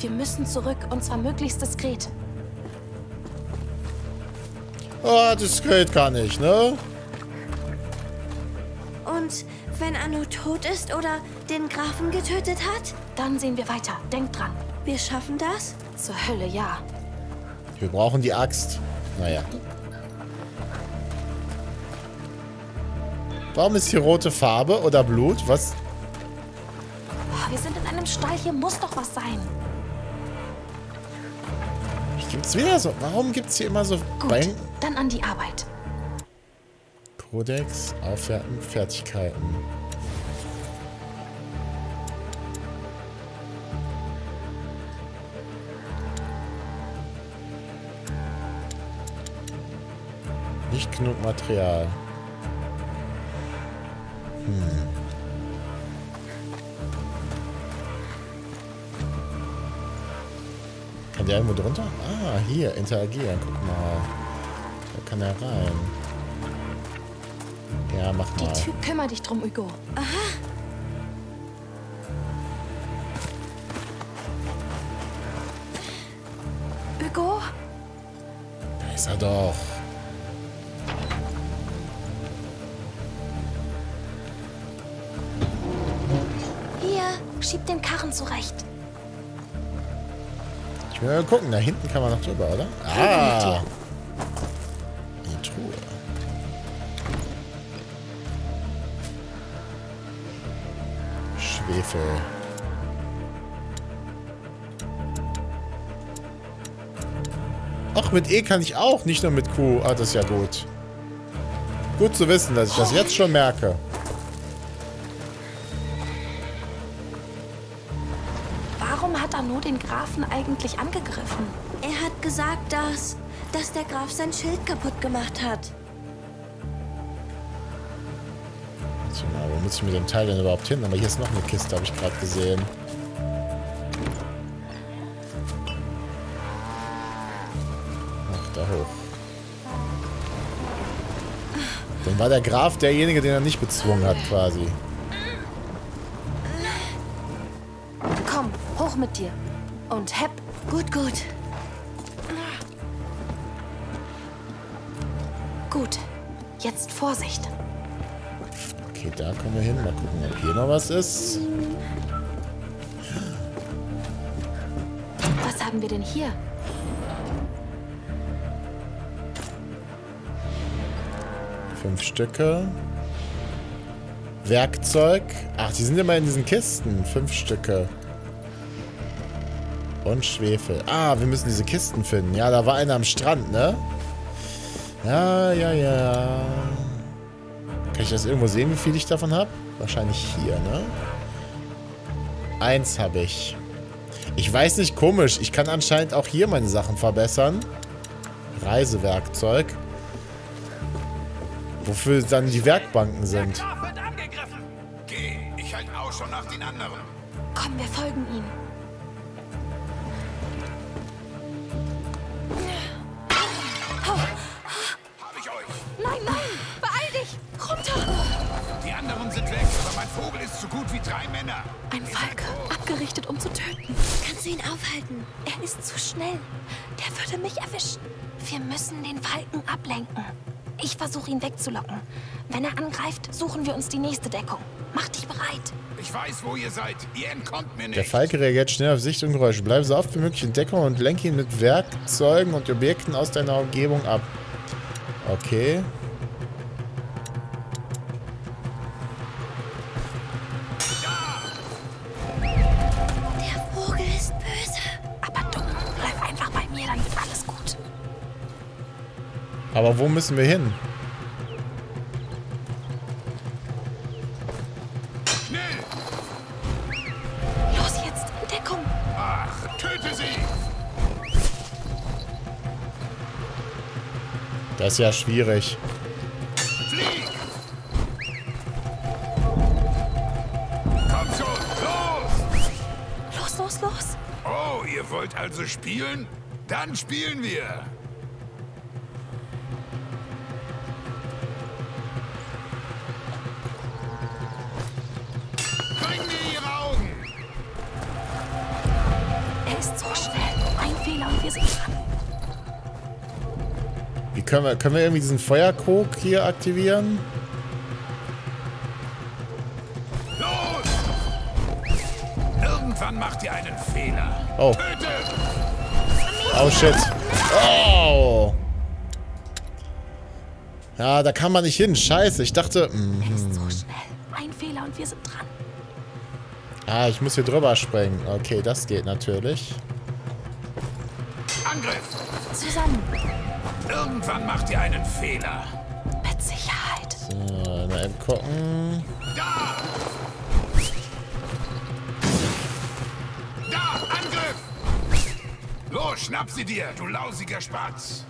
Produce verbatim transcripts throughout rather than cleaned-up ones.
Wir müssen zurück, und zwar möglichst diskret. Ah, diskret kann ich, ne? Und wenn Arnaud tot ist oder den Grafen getötet hat? Dann sehen wir weiter. Denkt dran. Wir schaffen das? Zur Hölle, ja. Wir brauchen die Axt. Naja. Warum ist hier rote Farbe oder Blut? Was? Wir sind in einem Stall. Hier muss doch was sein. Gibt's wieder so? Warum gibt's hier immer so? Gut, Bein? Dann an die Arbeit. Kodex, Aufwerten, Fertigkeiten. Nicht genug Material. Hm. Kann der irgendwo drunter? Ah, hier, interagieren. Guck mal. Da kann er rein. Ja, mach mal. Die Tür, kümmere dich drum, Hugo. Aha. Hugo? Da ist er doch. Hier, schieb den Karren zurecht. Ja, gucken, da hinten kann man noch drüber, oder? Ah! Die Truhe. Schwefel. Ach, mit E kann ich auch, nicht nur mit Q. Ah, das ist ja gut. Gut zu wissen, dass ich das jetzt schon merke. Den Grafen eigentlich angegriffen? Er hat gesagt, dass, dass der Graf sein Schild kaputt gemacht hat. So, na, wo muss ich mit dem Teil denn überhaupt hin? Aber hier ist noch eine Kiste, habe ich gerade gesehen. Ach, da hoch. Dann war der Graf derjenige, den er nicht bezwungen hat, quasi. Komm, hoch mit dir. Und hepp. Gut, gut. Gut. Jetzt Vorsicht. Okay, da kommen wir hin. Mal gucken, ob hier noch was ist. Was haben wir denn hier? Fünf Stücke. Werkzeug. Ach, die sind immer in diesen Kisten. Fünf Stücke. Und Schwefel. Ah, wir müssen diese Kisten finden. Ja, da war einer am Strand, ne? Ja, ja, ja. Kann ich das irgendwo sehen, wie viel ich davon habe? Wahrscheinlich hier, ne? Eins habe ich. Ich weiß nicht, komisch. Ich kann anscheinend auch hier meine Sachen verbessern. Reisewerkzeug. Wofür dann die Werkbanken sind. Der Graf wird angegriffen. Geh, ich halte Ausschau nach den anderen. Komm, wir folgen ihm. Ist so gut wie drei Männer. Ein Falke, abgerichtet, um zu töten. Kannst du ihn aufhalten? Er ist zu schnell. Der würde mich erwischen. Wir müssen den Falken ablenken. Ich versuche, ihn wegzulocken. Wenn er angreift, suchen wir uns die nächste Deckung. Mach dich bereit. Ich weiß, wo ihr seid. Ihr entkommt mir nicht. Der Falke reagiert schnell auf Sicht und Geräusche. Bleib so oft wie möglich in Deckung und lenke ihn mit Werkzeugen und Objekten aus deiner Umgebung ab. Okay. Aber wo müssen wir hin? Schnell! Los jetzt, in Deckung! Ach, töte sie! Das ist ja schwierig. Flieg! Komm schon, los! Los, los, los! Oh, ihr wollt also spielen? Dann spielen wir! ist so schnell. Ein Fehler und wir sind dran. Wie können wir, können wir irgendwie diesen Feuerkrug hier aktivieren? Los! Irgendwann macht ihr einen Fehler. Oh. Tötet! Oh shit. Oh! Ja, da kann man nicht hin. Scheiße, ich dachte... Mm. Er ist so schnell. Ein Fehler und wir sind dran. Ah, ich muss hier drüber springen. Okay, das geht natürlich. Angriff! Zusammen! Irgendwann macht ihr einen Fehler. Mit Sicherheit. So, mal eben gucken. Da! Da! Angriff! Los, schnapp sie dir, du lausiger Spatz!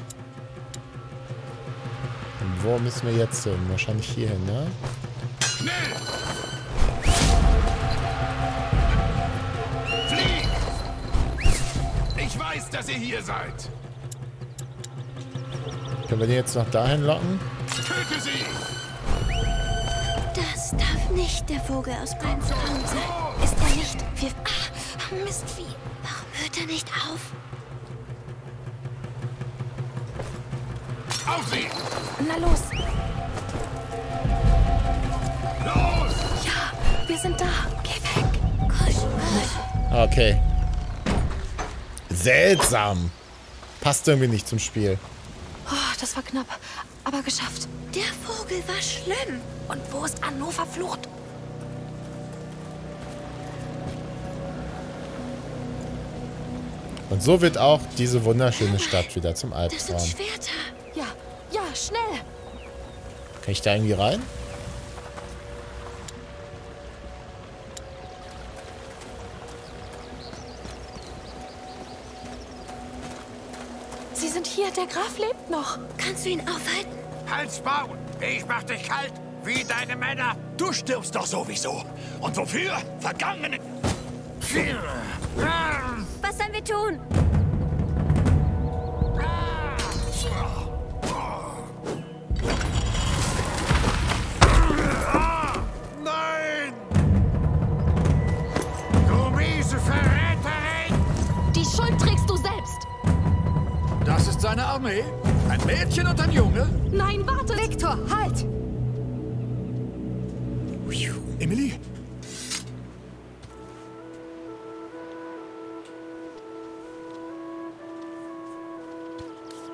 Und wo müssen wir jetzt hin? Wahrscheinlich hier hin, ne? Schnell! Ich weiß, dass ihr hier seid. Können wir den jetzt noch dahin locken? Töte sie! Das darf nicht der Vogel aus meinem Traum sein. Ist er nicht? Wir... Ah, Mistvieh. Warum hört er nicht auf? Auf sie! Na los! Los! Ja, wir sind da. Geh weg. Kusch, kusch. Okay. Seltsam. Passt irgendwie nicht zum Spiel. Oh, das war knapp, aber geschafft. Der Vogel war schlimm. Und wo ist Arnaud verflucht? Und so wird auch diese wunderschöne Stadt wieder zum Albtraum. Das sind Schwerter. Ja, ja, schnell. Kann ich da irgendwie rein? Der Graf lebt noch. Kannst du ihn aufhalten? Halt's Maul! Ich mach dich kalt, wie deine Männer. Du stirbst doch sowieso. Und wofür? Vergangene... Was sollen wir tun? Nein! Du miese Verräterin! Die Schuld trägst du selbst! Das ist seine Armee. Ein Mädchen und ein Junge. Nein, warte. Victor, halt! Emily?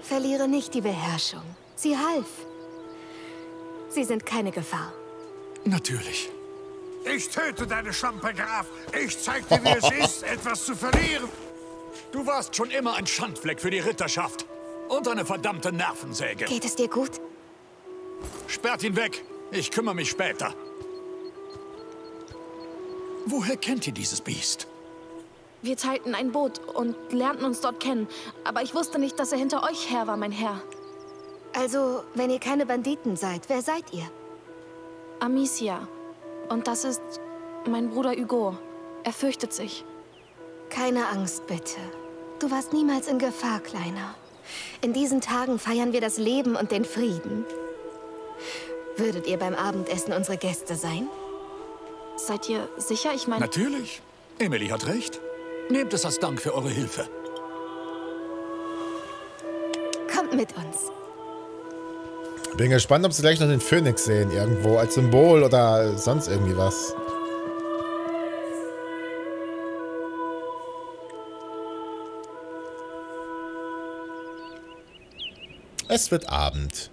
Verliere nicht die Beherrschung. Sie half. Sie sind keine Gefahr. Natürlich. Ich töte deine Schlampe, Graf. Ich zeig dir, wie es ist, etwas zu verlieren. Du warst schon immer ein Schandfleck für die Ritterschaft. Und eine verdammte Nervensäge. Geht es dir gut? Sperrt ihn weg. Ich kümmere mich später. Woher kennt ihr dieses Biest? Wir teilten ein Boot und lernten uns dort kennen. Aber ich wusste nicht, dass er hinter euch her war, mein Herr. Also, wenn ihr keine Banditen seid, wer seid ihr? Amicia. Und das ist mein Bruder Hugo. Er fürchtet sich. Keine Angst, bitte. Du warst niemals in Gefahr, Kleiner. In diesen Tagen feiern wir das Leben und den Frieden. Würdet ihr beim Abendessen unsere Gäste sein? Seid ihr sicher? Ich meine... Natürlich. Emily hat recht. Nehmt es als Dank für eure Hilfe. Kommt mit uns. Bin gespannt, ob sie gleich noch den Phönix sehen. Irgendwo als Symbol oder sonst irgendwie was. Es wird Abend.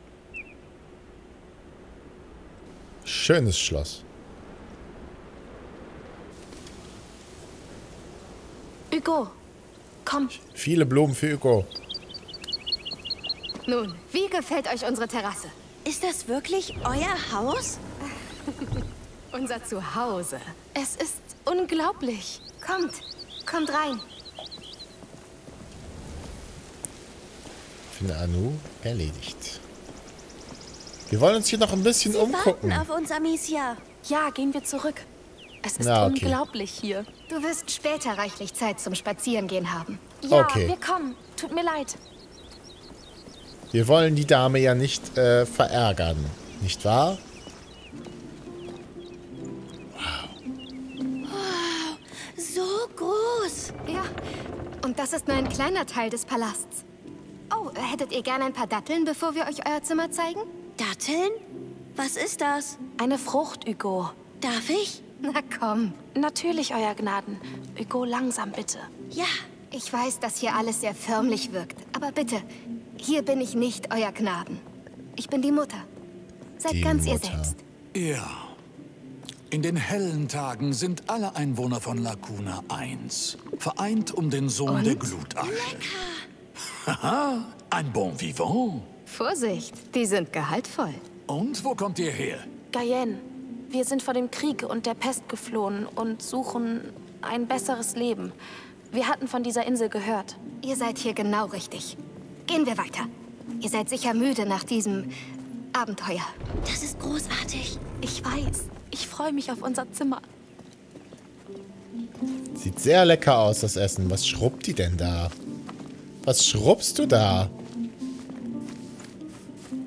Schönes Schloss. Hugo, komm. Viele Blumen für Hugo. Nun, wie gefällt euch unsere Terrasse? Ist das wirklich euer Haus? Unser Zuhause. Es ist unglaublich. Kommt, kommt rein. Arnaud erledigt. Wir wollen uns hier noch ein bisschen Sie umgucken. Warten auf uns, Amicia. Ja, gehen wir zurück. Es ist Na, okay. unglaublich hier. Du wirst später reichlich Zeit zum Spazierengehen haben. Ja, okay. Wir kommen. Tut mir leid. Wir wollen die Dame ja nicht äh, verärgern, nicht wahr? Wow. Wow, so groß. Ja, Und das ist nur ein kleiner Teil des Palasts. Oh, hättet ihr gerne ein paar Datteln, bevor wir euch euer Zimmer zeigen? Datteln? Was ist das? Eine Frucht, Hugo. Darf ich? Na komm. Natürlich, Euer Gnaden. Hugo, langsam bitte. Ja. Ich weiß, dass hier alles sehr förmlich wirkt. Aber bitte, hier bin ich nicht, Euer Gnaden. Ich bin die Mutter. Seid die ganz Mutter. Ihr selbst. Ja. In den hellen Tagen sind alle Einwohner von Lacuna eins. Vereint um den Sohn Und? Der Glutasche. Lecker! Haha, ein Bon Vivant. Vorsicht, die sind gehaltvoll. Und wo kommt ihr her? Cayenne. Wir sind vor dem Krieg und der Pest geflohen und suchen ein besseres Leben. Wir hatten von dieser Insel gehört. Ihr seid hier genau richtig. Gehen wir weiter. Ihr seid sicher müde nach diesem Abenteuer. Das ist großartig. Ich weiß. Ich freue mich auf unser Zimmer. Sieht sehr lecker aus, das Essen. Was schrubbt die denn da? Was schrubbst du da?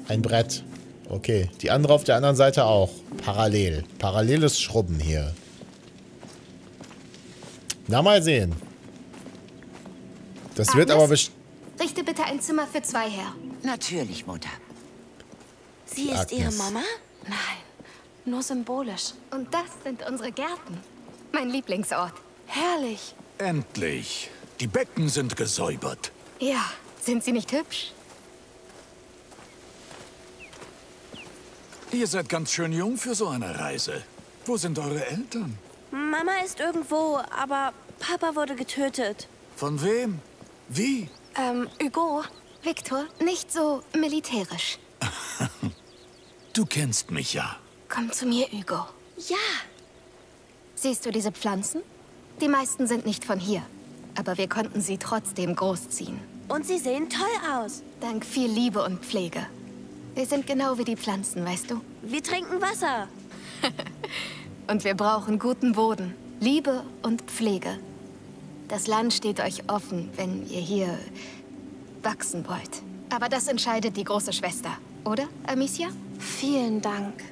Ein Brett. Okay. Die andere auf der anderen Seite auch. Parallel. Paralleles Schrubben hier. Na, mal sehen. Das Agnes, wird aber bestimmt. Richte bitte ein Zimmer für zwei her. Natürlich, Mutter. Sie ist Agnes. Ihre Mama? Nein, nur symbolisch. Und das sind unsere Gärten. Mein Lieblingsort. Herrlich. Endlich. Die Becken sind gesäubert. Ja, sind sie nicht hübsch? Ihr seid ganz schön jung für so eine Reise. Wo sind eure Eltern? Mama ist irgendwo, aber Papa wurde getötet. Von wem? Wie? Ähm, Hugo, Victor, nicht so militärisch. Du kennst mich ja. Komm zu mir, Hugo. Ja. Siehst du diese Pflanzen? Die meisten sind nicht von hier. Aber wir konnten sie trotzdem großziehen. Und sie sehen toll aus. Dank viel Liebe und Pflege. Wir sind genau wie die Pflanzen, weißt du? Wir trinken Wasser. Und wir brauchen guten Boden, Liebe und Pflege. Das Land steht euch offen, wenn ihr hier wachsen wollt. Aber das entscheidet die große Schwester, oder, Amicia? Vielen Dank.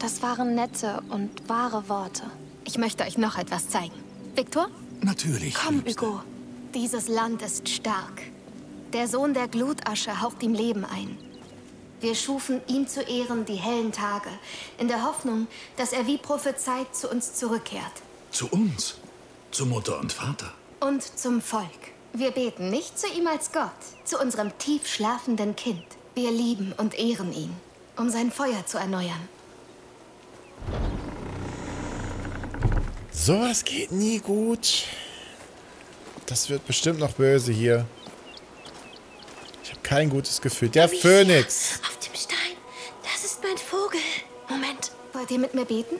Das waren nette und wahre Worte. Ich möchte euch noch etwas zeigen. Victor? Natürlich. Komm, Liebste. Hugo. Dieses Land ist stark. Der Sohn der Glutasche haucht ihm Leben ein. Wir schufen ihm zu Ehren die hellen Tage, in der Hoffnung, dass er wie prophezeit zu uns zurückkehrt. Zu uns? Zu Mutter und Vater? Und zum Volk. Wir beten nicht zu ihm als Gott, zu unserem tief schlafenden Kind. Wir lieben und ehren ihn, um sein Feuer zu erneuern. So, es geht nie gut. Das wird bestimmt noch böse hier. Ich habe kein gutes Gefühl. Der Amicia, Phönix. Auf dem Stein. Das ist mein Vogel. Moment. Wollt ihr mit mir beten?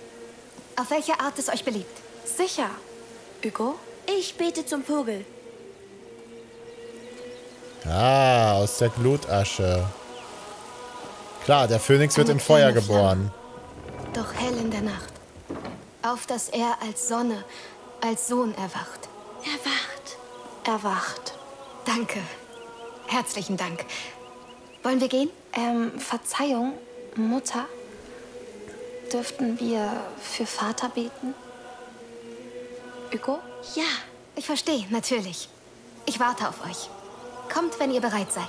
Auf welche Art es euch beliebt? Sicher. Hugo? Ich bete zum Vogel. Ah, aus der Glutasche. Klar, der Phönix wird in Feuer geboren. Doch hell in der Nacht. Auf, dass er als Sonne, als Sohn erwacht. Erwacht. Erwacht. Danke. Herzlichen Dank. Wollen wir gehen? Ähm, Verzeihung, Mutter. Dürften wir für Vater beten? Hugo? Ja, ich verstehe, natürlich. Ich warte auf euch. Kommt, wenn ihr bereit seid.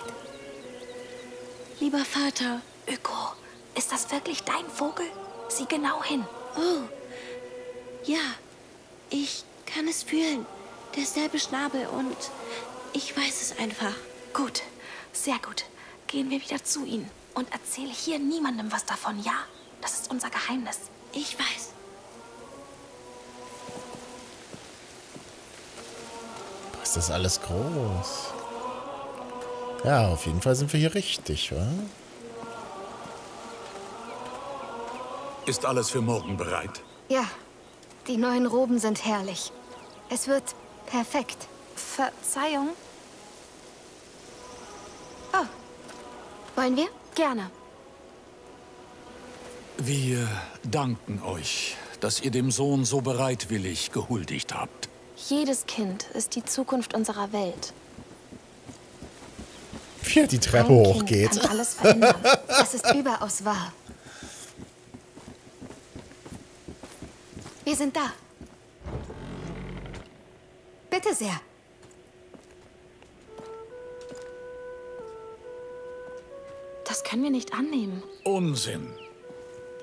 Lieber Vater. Hugo, ist das wirklich dein Vogel? Sieh genau hin. Oh, ja. Ich kann es fühlen. Derselbe Schnabel und ich weiß es einfach. Gut, sehr gut. Gehen wir wieder zu ihnen. Und erzähle hier niemandem was davon, ja? Das ist unser Geheimnis. Ich weiß. Ist das alles groß? Ja, auf jeden Fall sind wir hier richtig, oder? Ist alles für morgen bereit? Ja, die neuen Roben sind herrlich. Es wird perfekt. Verzeihung? Oh, wollen wir? Gerne. Wir danken euch, dass ihr dem Sohn so bereitwillig gehuldigt habt. Jedes Kind ist die Zukunft unserer Welt. Wie die Treppe hochgeht. Kind kann alles verändern. Das ist überaus wahr. Wir sind da. Bitte sehr. können wir nicht annehmen. Unsinn.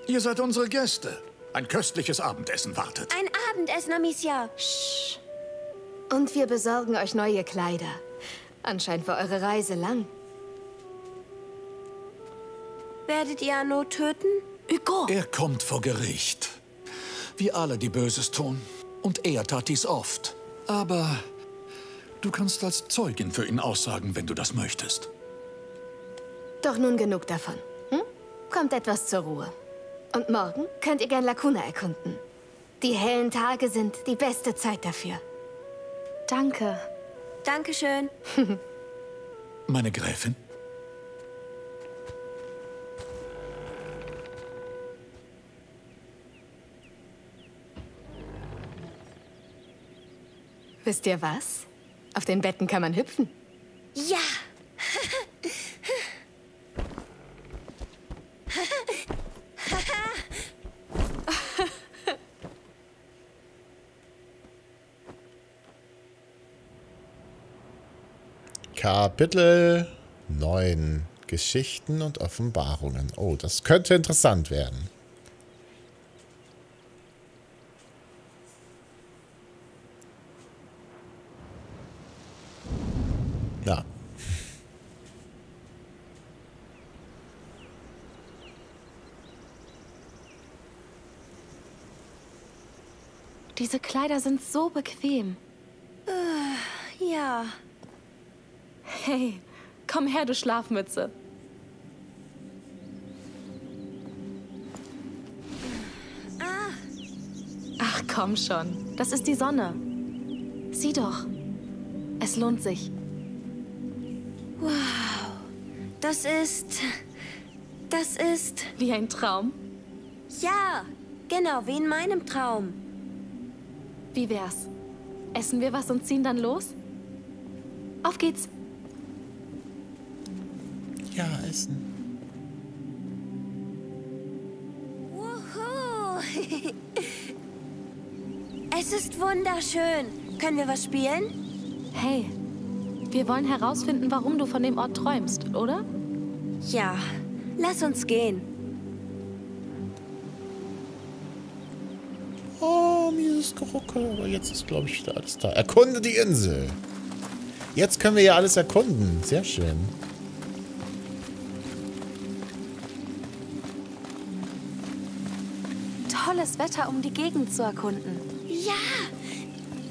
Ihr seid unsere Gäste. Ein köstliches Abendessen wartet. Ein Abendessen, Amicia. Shh. Und wir besorgen euch neue Kleider. Anscheinend war eure Reise lang. Werdet ihr Arnaud töten? Hugo! Er kommt vor Gericht. Wie alle, die Böses tun. Und er tat dies oft. Aber du kannst als Zeugin für ihn aussagen, wenn du das möchtest. Doch nun genug davon. Hm? Kommt etwas zur Ruhe. Und morgen könnt ihr gern Lacuna erkunden. Die hellen Tage sind die beste Zeit dafür. Danke. Dankeschön. Meine Gräfin? Wisst ihr was? Auf den Betten kann man hüpfen. Ja! Kapitel neun. Geschichten und Offenbarungen. Oh, das könnte interessant werden. Ja. Diese Kleider sind so bequem. Uh, ja. Hey, komm her, du Schlafmütze. Ah. Ach, komm schon. Das ist die Sonne. Sieh doch. Es lohnt sich. Wow. Das ist... Das ist... Wie ein Traum? Ja, genau, wie in meinem Traum. Wie wär's? Essen wir was und ziehen dann los? Auf geht's. Ja, essen. Wuhu. Es ist wunderschön. Können wir was spielen? Hey, wir wollen herausfinden, warum du von dem Ort träumst, oder? Ja, lass uns gehen. Oh, mieses Geruckel. Aber jetzt ist, glaube ich, wieder alles da. Erkunde die Insel. Jetzt können wir ja alles erkunden. Sehr schön. Tolles Wetter, um die Gegend zu erkunden. Ja!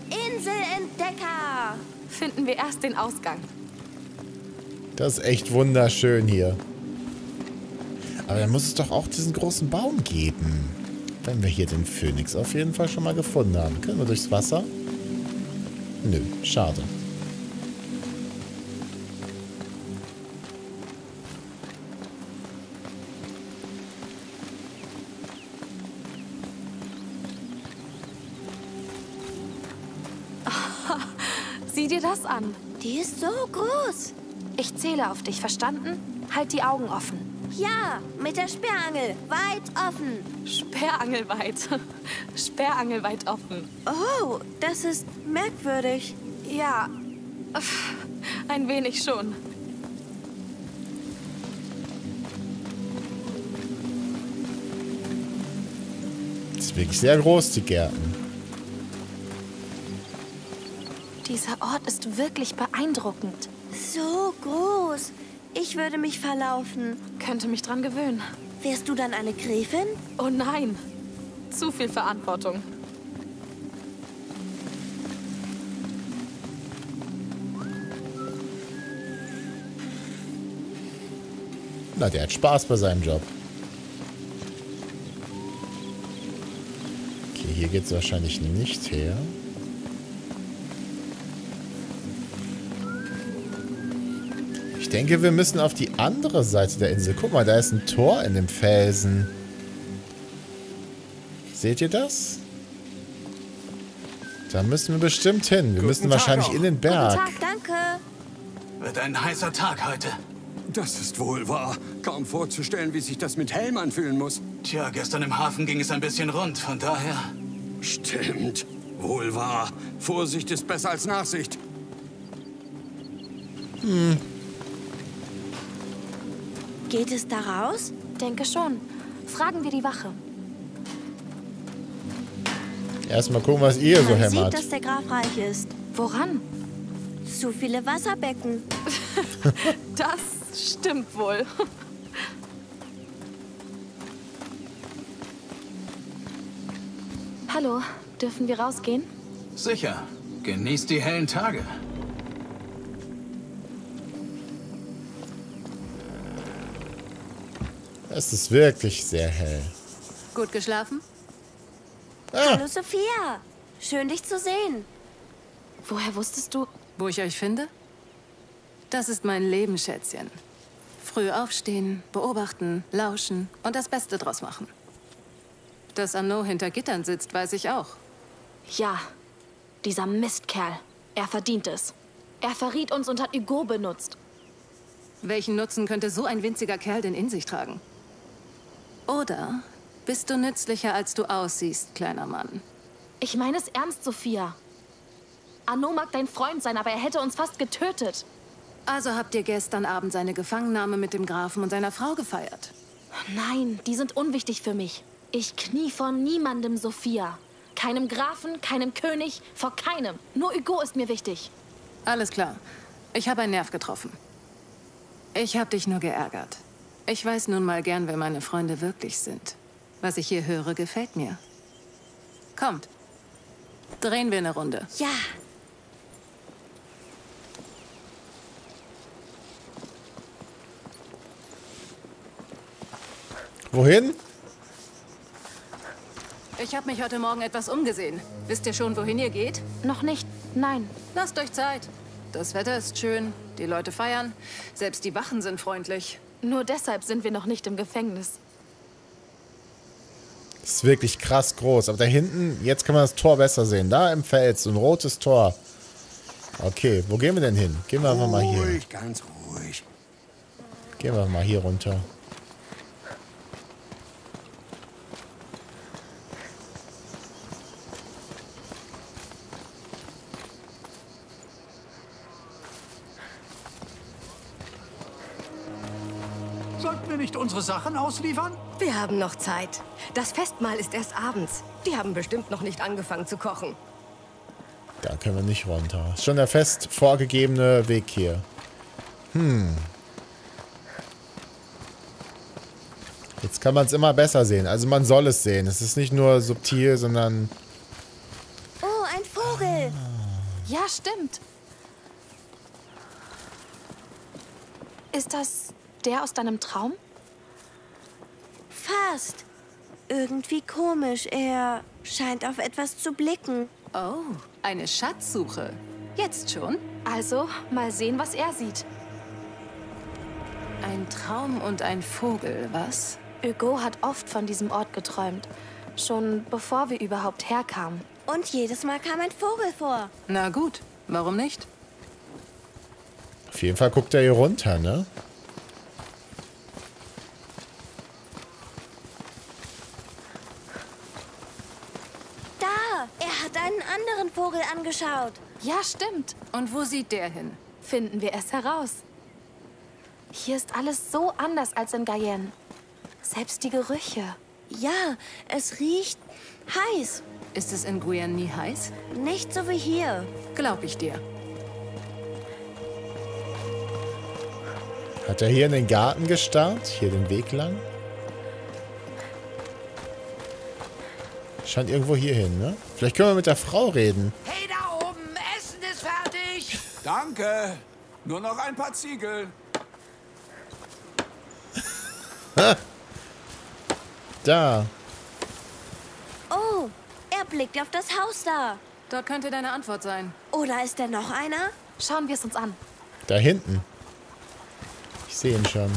Inselentdecker! Finden wir erst den Ausgang. Das ist echt wunderschön hier. Aber dann muss es doch auch diesen großen Baum geben. Wenn wir hier den Phönix auf jeden Fall schon mal gefunden haben. Können wir durchs Wasser? Nö, schade. Sieh dir das an. Die ist so groß. Ich zähle auf dich, verstanden? Halt die Augen offen. Ja, mit der Sperrangel. Weit offen. Sperrangel weit. Sperrangel weit offen. Oh, das ist merkwürdig. Ja, ein wenig schon. Das ist wirklich sehr groß, die Gärten. Dieser Ort ist wirklich beeindruckend. So groß. Ich würde mich verlaufen. Könnte mich dran gewöhnen. Wärst du dann eine Gräfin? Oh nein. Zu viel Verantwortung. Na, der hat Spaß bei seinem Job. Okay, hier geht's wahrscheinlich nicht her. Ich denke, wir müssen auf die andere Seite der Insel. Guck mal, da ist ein Tor in dem Felsen. Seht ihr das? Da müssen wir bestimmt hin. Wir müssen wahrscheinlich in den Berg. Guten Tag, danke. Wird ein heißer Tag heute. Das ist wohl wahr. Kaum vorzustellen, wie sich das mit Helm anfühlen muss. Tja, gestern im Hafen ging es ein bisschen rund, von daher... Stimmt. Wohl wahr. Vorsicht ist besser als Nachsicht. Hm. Geht es da raus? Denke schon. Fragen wir die Wache. Erstmal gucken, was ihr Man so hämmert. Man sieht, dass der Graf reich ist. Woran? Zu viele Wasserbecken. Das stimmt wohl. Hallo, dürfen wir rausgehen? Sicher. Genießt die hellen Tage. Es ist wirklich sehr hell. Gut geschlafen? Ah. Hallo Sophia, schön dich zu sehen. Woher wusstest du, wo ich euch finde? Das ist mein Leben, Schätzchen. Früh aufstehen, beobachten, lauschen und das Beste draus machen. Dass Arnaud hinter Gittern sitzt, weiß ich auch. Ja, dieser Mistkerl. Er verdient es. Er verriet uns und hat Hugo benutzt. Welchen Nutzen könnte so ein winziger Kerl denn in sich tragen? Oder bist du nützlicher, als du aussiehst, kleiner Mann? Ich meine es ernst, Sophia. Arnaud mag dein Freund sein, aber er hätte uns fast getötet. Also habt ihr gestern Abend seine Gefangennahme mit dem Grafen und seiner Frau gefeiert? Nein, die sind unwichtig für mich. Ich knie vor niemandem, Sophia. Keinem Grafen, keinem König, vor keinem. Nur Hugo ist mir wichtig. Alles klar. Ich habe einen Nerv getroffen. Ich habe dich nur geärgert. Ich weiß nun mal gern, wer meine Freunde wirklich sind. Was ich hier höre, gefällt mir. Kommt. Drehen wir eine Runde. Ja. Wohin? Ich habe mich heute Morgen etwas umgesehen. Wisst ihr schon, wohin ihr geht? Noch nicht. Nein. Lasst euch Zeit. Das Wetter ist schön, die Leute feiern, selbst die Wachen sind freundlich. Nur deshalb sind wir noch nicht im Gefängnis. Das ist wirklich krass groß. Aber da hinten, jetzt kann man das Tor besser sehen. Da im Feld, so ein rotes Tor. Okay, wo gehen wir denn hin? Gehen wir einfach mal hier. Ruhig, ganz ruhig. Gehen wir mal hier runter. Nicht unsere Sachen ausliefern? Wir haben noch Zeit. Das Festmahl ist erst abends. Die haben bestimmt noch nicht angefangen zu kochen. Da können wir nicht runter. Schon der fest vorgegebene Weg hier. Hm. Jetzt kann man es immer besser sehen. Also man soll es sehen. Es ist nicht nur subtil, sondern... Oh, ein Vogel! Ah. Ja, stimmt. Ist das der aus deinem Traum? Fast. Irgendwie komisch. Er scheint auf etwas zu blicken. Oh, eine Schatzsuche. Jetzt schon? Also, mal sehen, was er sieht. Ein Traum und ein Vogel, was? Hugo hat oft von diesem Ort geträumt. Schon bevor wir überhaupt herkamen. Und jedes Mal kam ein Vogel vor. Na gut, warum nicht? Auf jeden Fall guckt er hier runter, ne? Vogel angeschaut. Ja, stimmt. Und wo sieht der hin? Finden wir es heraus. Hier ist alles so anders als in Cayenne. Selbst die Gerüche. Ja, es riecht heiß. Ist es in Guyane nie heiß? Nicht so wie hier. Glaub ich dir. Hat er hier in den Garten gestarrt? Hier den Weg lang? Scheint irgendwo hier hin, ne? Vielleicht können wir mit der Frau reden. Hey, da oben! Essen ist fertig! Danke! Nur noch ein paar Ziegel. Da. Oh, er blickt auf das Haus da. Dort könnte deine Antwort sein. Oder ist da noch einer? Schauen wir es uns an. Da hinten. Ich sehe ihn schon.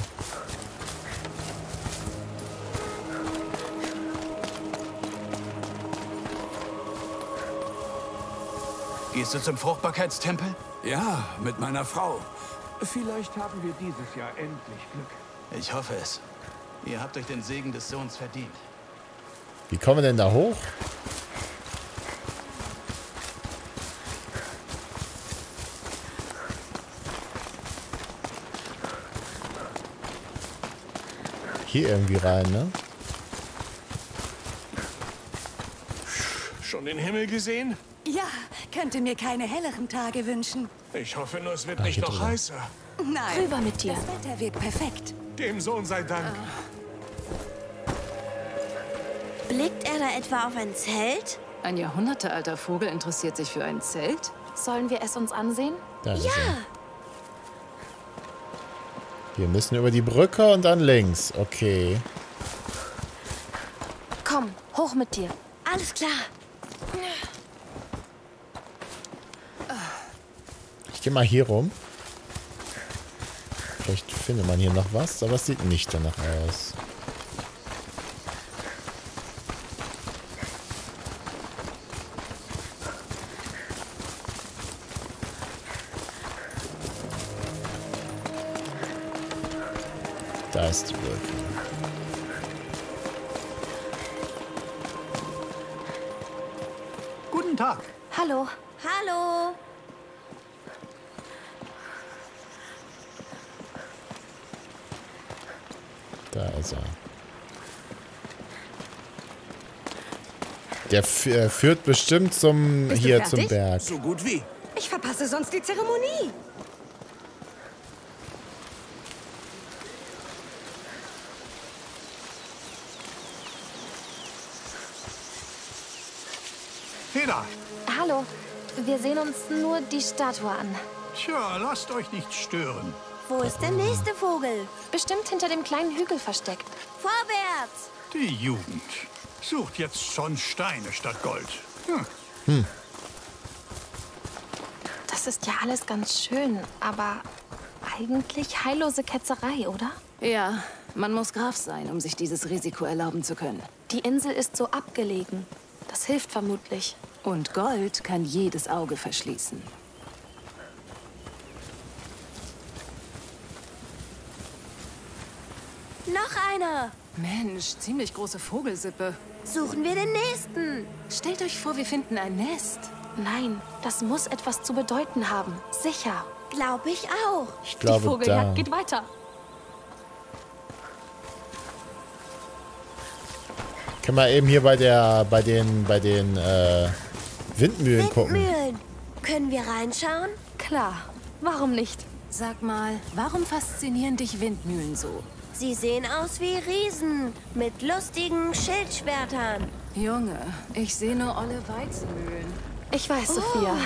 Gehst du zum Fruchtbarkeitstempel? Ja, mit meiner Frau. Vielleicht haben wir dieses Jahr endlich Glück. Ich hoffe es. Ihr habt euch den Segen des Sohns verdient. Wie kommen wir denn da hoch? hier irgendwie rein, ne? Schon den Himmel gesehen? Ja, könnte mir keine helleren Tage wünschen. Ich hoffe nur, es wird Ach, nicht noch drüber. heißer. Nein, rüber mit dir. Das Wetter wird perfekt. Dem Sohn sei Dank. Ah. Blickt er da etwa auf ein Zelt? Ein jahrhundertealter Vogel interessiert sich für ein Zelt? Sollen wir es uns ansehen? Das ja! Wir müssen über die Brücke und dann links. Okay. Komm, hoch mit dir. Alles klar. Ich gehe mal hier rum. Vielleicht findet man hier noch was, aber es sieht nicht danach aus. Da ist die Brücke. Guten Tag. Hallo. Hallo. Da ist er. Der äh, führt bestimmt zum Bist hier zum Berg. So gut wie. Ich verpasse sonst die Zeremonie. Hallo, wir sehen uns nur die Statue an. Tja, lasst euch nicht stören. Wo ist der nächste Vogel? Bestimmt hinter dem kleinen Hügel versteckt. Vorwärts! Die Jugend sucht jetzt schon Steine statt Gold. Hm. Hm. Das ist ja alles ganz schön, aber eigentlich heillose Ketzerei, oder? Ja, man muss Graf sein, um sich dieses Risiko erlauben zu können. Die Insel ist so abgelegen. Das hilft vermutlich. Und Gold kann jedes Auge verschließen. Noch einer! Mensch, ziemlich große Vogelsippe. Suchen wir den nächsten. Stellt euch vor, wir finden ein Nest. Nein, das muss etwas zu bedeuten haben. Sicher. Glaube ich auch. Ich glaube, die Vogeljagd geht weiter. Können wir eben hier bei der, bei den, bei den, äh, Windmühlen gucken. Windmühlen. Können wir reinschauen? Klar. Warum nicht? Sag mal, warum faszinieren dich Windmühlen so? Sie sehen aus wie Riesen mit lustigen Schildschwertern. Junge, ich sehe nur olle Weizenmühlen. Ich weiß, oh, Sophia.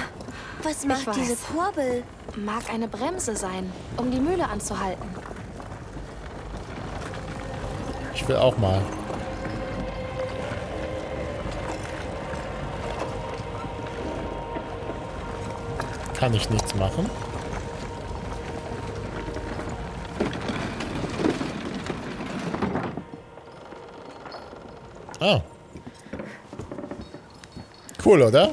Was mag ich diese weiß. Kurbel? Mag eine Bremse sein, um die Mühle anzuhalten. Ich will auch mal. Kann ich nichts machen. Ah. Cool, oder?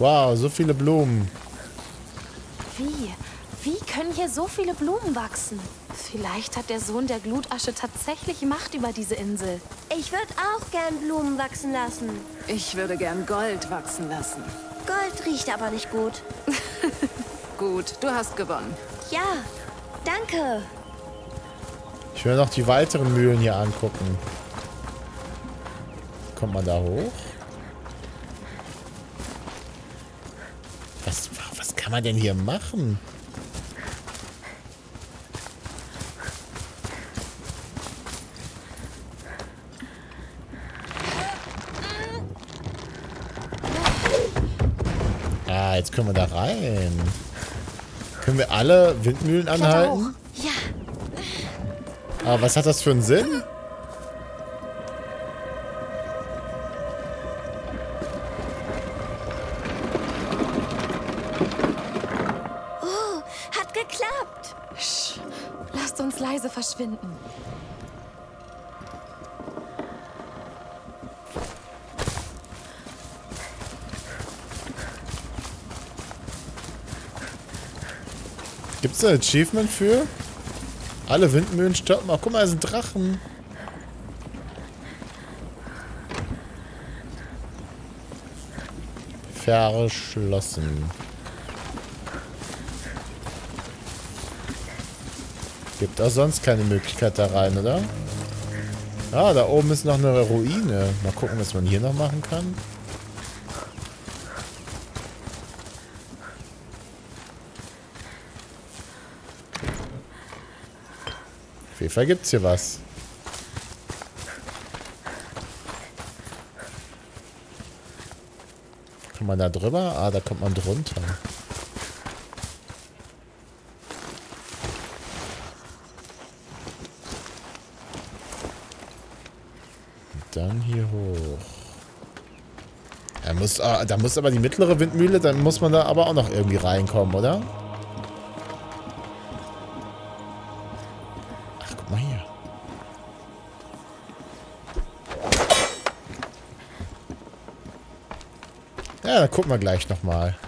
Wow, so viele Blumen. Wie? Wie können hier so viele Blumen wachsen? Vielleicht hat der Sohn der Glutasche tatsächlich Macht über diese Insel. Ich würde auch gern Blumen wachsen lassen. Ich würde gern Gold wachsen lassen. Gold riecht aber nicht gut. Gut, du hast gewonnen. Ja, danke. Ich will noch die weiteren Mühlen hier angucken. Kommt man da hoch? Was, was kann man denn hier machen? Jetzt können wir da rein. Können wir alle Windmühlen anhalten? Ja. Aber was hat das für einen Sinn? Oh, hat geklappt. Sch, lasst uns leise verschwinden. Gibt es ein Achievement für? Alle Windmühlen stoppen. Ach, guck mal, da sind Drachen. Verschlossen. Gibt auch sonst keine Möglichkeit da rein, oder? Ah, da oben ist noch eine Ruine. Mal gucken, was man hier noch machen kann. Auf jeden Fall gibt es hier was. Kommt man da drüber? Ah, da kommt man drunter. Dann hier hoch. Da muss, ah, da muss aber die mittlere Windmühle, dann muss man da aber auch noch irgendwie reinkommen, oder? Ach, guck mal hier. Ja, da gucken wir gleich nochmal.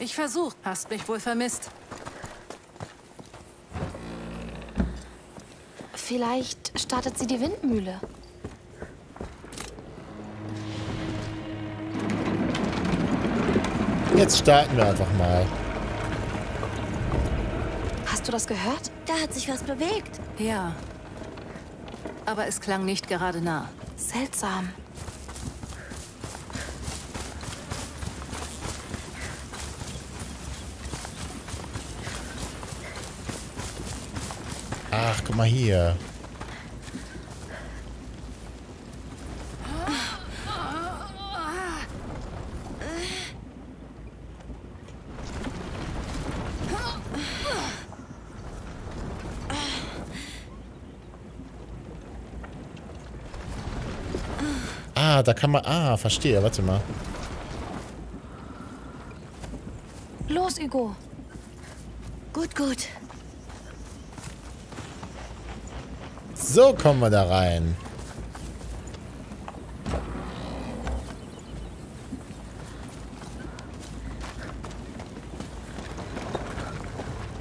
Ich versuch, hast mich wohl vermisst. Vielleicht startet sie die Windmühle. Jetzt starten wir einfach mal. Hast du das gehört? Da hat sich was bewegt. Ja. Aber es klang nicht gerade nah. Seltsam. Ach, guck mal hier. Ah, da kann man... Ah, verstehe. Warte mal. Los, Hugo. Gut, gut. So kommen wir da rein.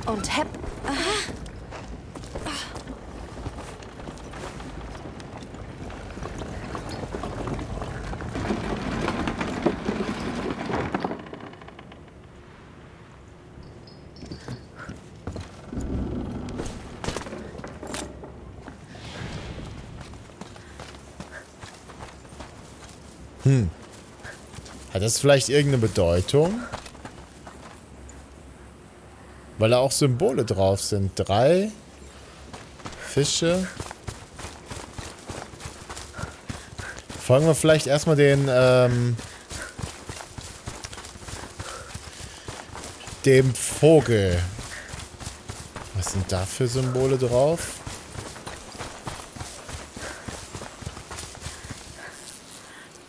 Und hepp. Aha. Hm. Hat das vielleicht irgendeine Bedeutung? Weil da auch Symbole drauf sind. Drei Fische. Folgen wir vielleicht erstmal den, ähm, dem Vogel. Was sind da für Symbole drauf?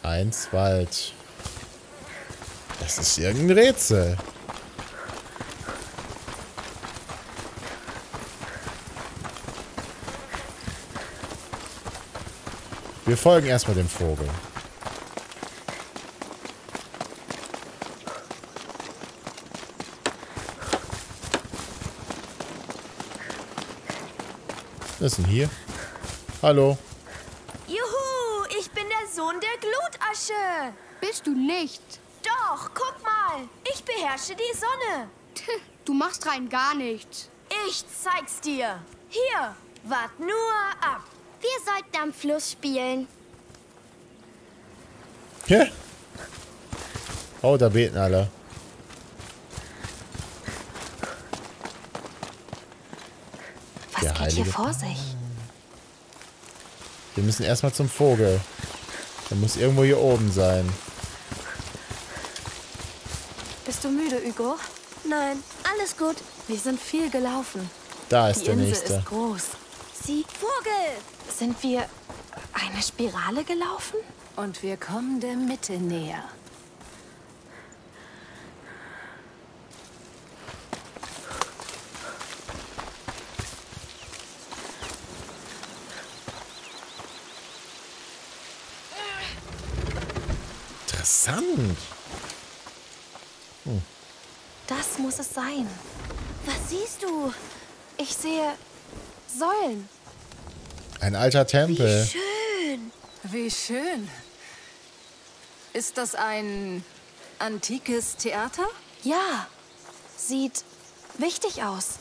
Eins Wald. Das ist irgendein Rätsel. Wir folgen erstmal dem Vogel. Was ist denn hier? Hallo. Bist du nicht? Doch, guck mal. Ich beherrsche die Sonne. Du machst rein gar nichts. Ich zeig's dir. Hier, wart nur ab. Wir sollten am Fluss spielen. Ja. Oh, da beten alle. Was geht hier vor sich? Wir müssen erstmal zum Vogel. Er muss irgendwo hier oben sein. Bist du müde, Hugo? Nein, alles gut. Wir sind viel gelaufen. Da ist der nächste. Die Insel ist groß. Sieh, Vogel! Sind wir eine Spirale gelaufen? Und wir kommen der Mitte näher. Interessant. Hm. Das muss es sein. Was siehst du? Ich sehe Säulen. Ein alter Tempel. Wie schön. Wie schön. Ist das ein antikes Theater? Ja. Sieht wichtig aus.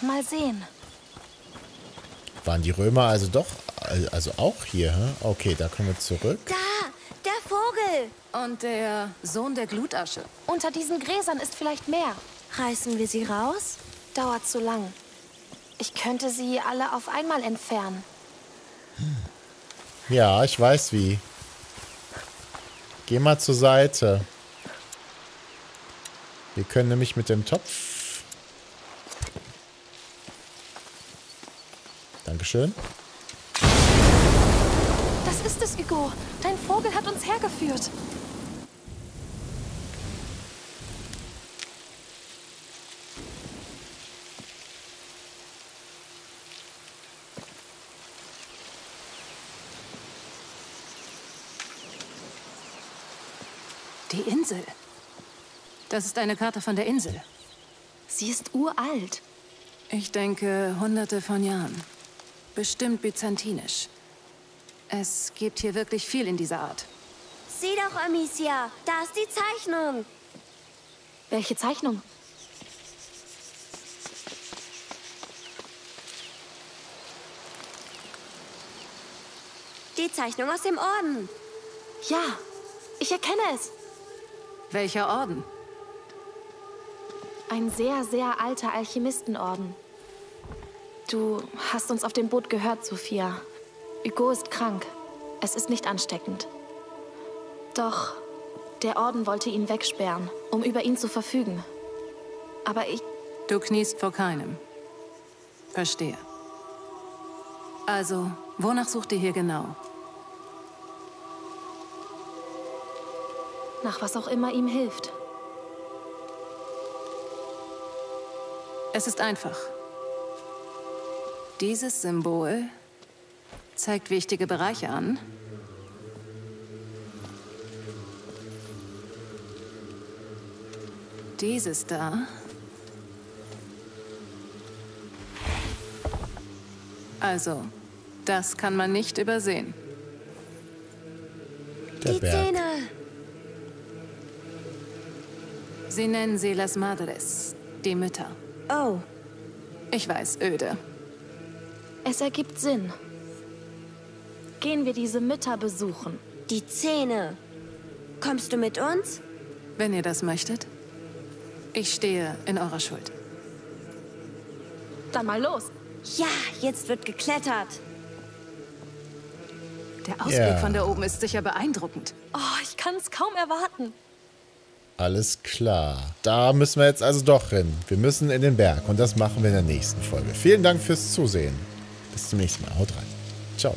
Mal sehen. Waren die Römer also doch, also auch hier? Hm? Okay, da kommen wir zurück. Da, der Vogel. Und der Sohn der Glutasche. Unter diesen Gräsern ist vielleicht mehr. Reißen wir sie raus? Dauert zu lang. Ich könnte sie alle auf einmal entfernen. Ja, ich weiß wie. Geh mal zur Seite. Wir können nämlich mit dem Topf... Dankeschön. Das ist es, Hugo. Dein Vogel hat uns hergeführt. Die Insel. Das ist eine Karte von der Insel. Sie ist uralt. Ich denke, hunderte von Jahren. Bestimmt byzantinisch. Es gibt hier wirklich viel in dieser Art. Sieh doch, Amicia, da ist die Zeichnung. Welche Zeichnung? Die Zeichnung aus dem Orden. Ja, ich erkenne es. Welcher Orden? Ein sehr, sehr alter Alchemistenorden. Du hast uns auf dem Boot gehört, Sophia. Hugo ist krank. Es ist nicht ansteckend. Doch der Orden wollte ihn wegsperren, um über ihn zu verfügen. Aber ich... Du kniest vor keinem. Verstehe. Also, wonach sucht ihr hier genau? Nach was auch immer ihm hilft. Es ist einfach. Dieses Symbol zeigt wichtige Bereiche an. Dieses da. Also, das kann man nicht übersehen. Die Zähne. Sie nennen sie Las Madres, die Mütter. Oh. Ich weiß, öde. Es ergibt Sinn. Gehen wir diese Mütter besuchen. Die Zähne. Kommst du mit uns? Wenn ihr das möchtet. Ich stehe in eurer Schuld. Dann mal los. Ja, jetzt wird geklettert. Der Ausblick yeah. von da oben ist sicher beeindruckend. Oh, ich kann es kaum erwarten. Alles klar. Da müssen wir jetzt also doch hin. Wir müssen in den Berg und das machen wir in der nächsten Folge. Vielen Dank fürs Zusehen. Bis zum nächsten Mal. Haut rein. Ciao.